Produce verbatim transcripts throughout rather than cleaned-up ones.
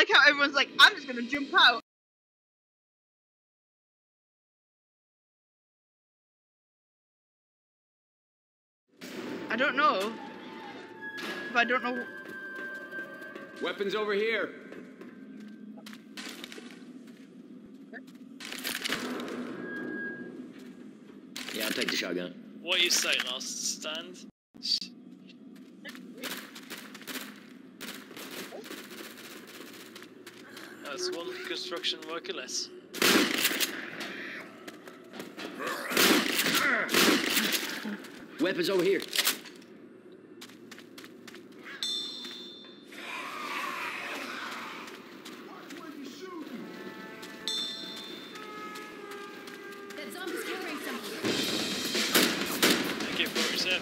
like how everyone's like, I'm just gonna jump out. I don't know. If I don't know. Weapons over here. Yeah, I'll take the shotgun. What do you say, last stand? That's one construction worker less. Weapons over here. I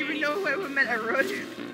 don't even know where we meant a road.